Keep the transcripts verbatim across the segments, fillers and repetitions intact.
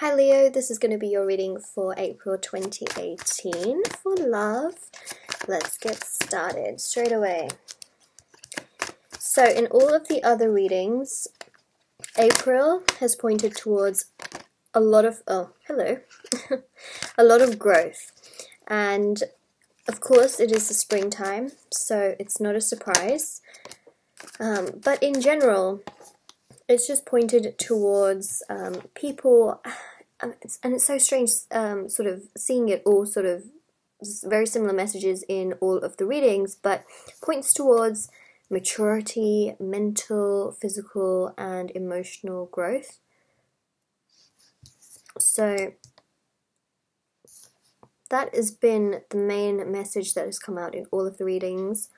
Hi Leo, this is going to be your reading for April twenty eighteen for love. Let's get started straight away. So in all of the other readings, April has pointed towards a lot of, oh, hello, a lot of growth. And of course it is the springtime, so it's not a surprise. Um, but in general, it's just pointed towards um, people, and it's, and it's so strange um, sort of seeing it all sort of very similar messages in all of the readings, but points towards maturity, mental, physical and emotional growth. So that has been the main message that has come out in all of the readings.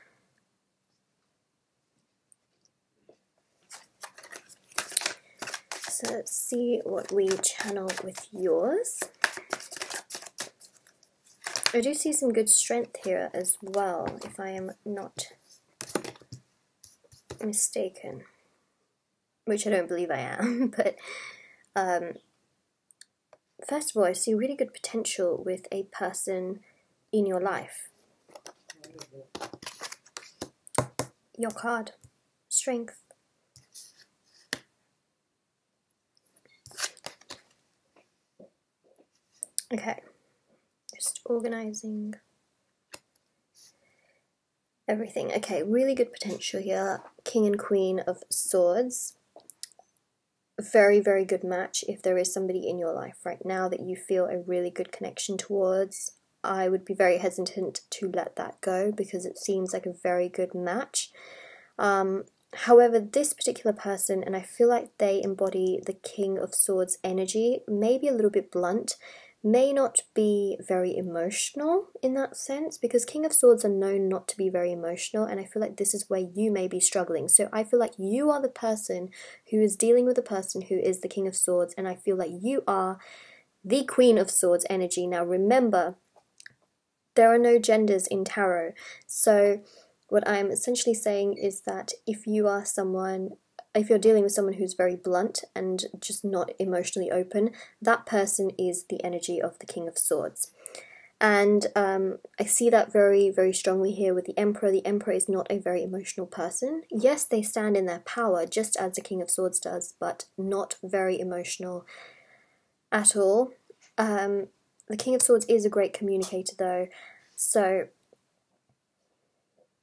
So let's see what we channel with yours. I do see some good strength here as well, if I am not mistaken, which I don't believe I am, but um, first of all, I see really good potential with a person in your life. Your card, strength. Okay, just organising everything. Okay, really good potential here. King and Queen of Swords. Very, very good match if there is somebody in your life right now that you feel a really good connection towards. I would be very hesitant to let that go because it seems like a very good match. Um, However, this particular person, and I feel like they embody the King of Swords energy, may be a little bit blunt, may not be very emotional in that sense, because King of Swords are known not to be very emotional, and I feel like this is where you may be struggling. So I feel like you are the person who is dealing with a person who is the King of Swords, and I feel like you are the Queen of Swords energy. Now remember, there are no genders in tarot, so what I'm essentially saying is that if you are someone, if you're dealing with someone who's very blunt and just not emotionally open, that person is the energy of the King of Swords. And um, I see that very, very strongly here with the Emperor. The Emperor is not a very emotional person. Yes, they stand in their power, just as the King of Swords does, but not very emotional at all. Um, the King of Swords is a great communicator though, so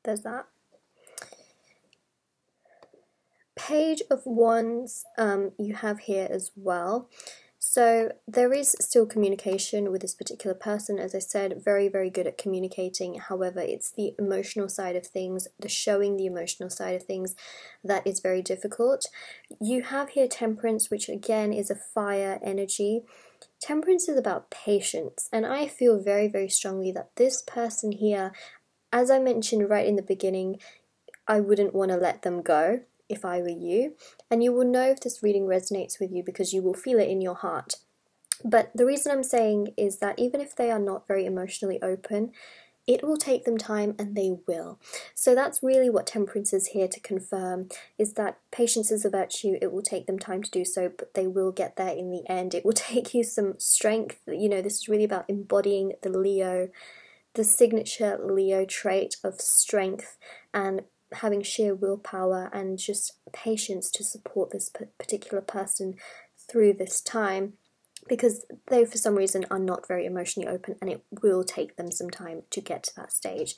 there's that. Page of Wands um, you have here as well. So there is still communication with this particular person. As I said, very, very good at communicating. However, it's the emotional side of things, the showing the emotional side of things that is very difficult. You have here Temperance, which again is a fire energy. Temperance is about patience. And I feel very, very strongly that this person here, as I mentioned right in the beginning, I wouldn't want to let them go if I were you. And you will know if this reading resonates with you because you will feel it in your heart. But the reason I'm saying is that even if they are not very emotionally open, it will take them time and they will. So that's really what Temperance is here to confirm, is that patience is a virtue. It will take them time to do so, but they will get there in the end. It will take you some strength. You know, this is really about embodying the Leo, the signature Leo trait of strength and having sheer willpower and just patience to support this particular person through this time, because they for some reason are not very emotionally open and it will take them some time to get to that stage.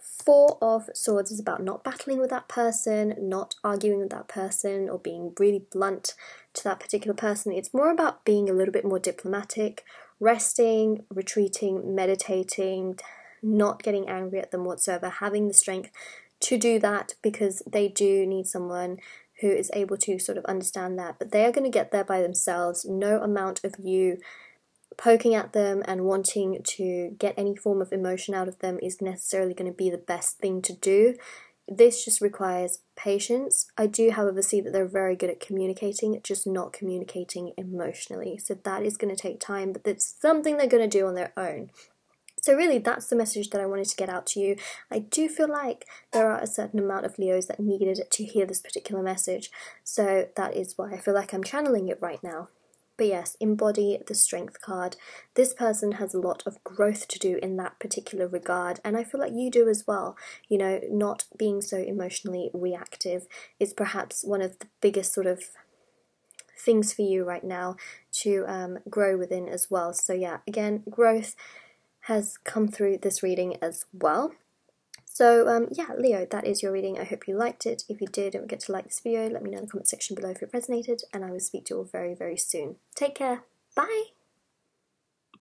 Four of Swords is about not battling with that person, not arguing with that person or being really blunt to that particular person. It's more about being a little bit more diplomatic, resting, retreating, meditating, not getting angry at them whatsoever, having the strength to do that, because they do need someone who is able to sort of understand that. But they are going to get there by themselves. No amount of you poking at them and wanting to get any form of emotion out of them is necessarily going to be the best thing to do. This just requires patience. I do, however, see that they're very good at communicating, just not communicating emotionally. So that is going to take time, but it's something they're going to do on their own. So really, that's the message that I wanted to get out to you. I do feel like there are a certain amount of Leos that needed to hear this particular message. So that is why I feel like I'm channeling it right now. But yes, embody the strength card. This person has a lot of growth to do in that particular regard, and I feel like you do as well. You know, not being so emotionally reactive is perhaps one of the biggest sort of things for you right now to um, grow within as well. So yeah, again, growth has come through this reading as well. So um, yeah, Leo, that is your reading. I hope you liked it. If you did, don't forget to like this video. Let me know in the comment section below if it resonated, and I will speak to you all very, very soon. Take care. Bye!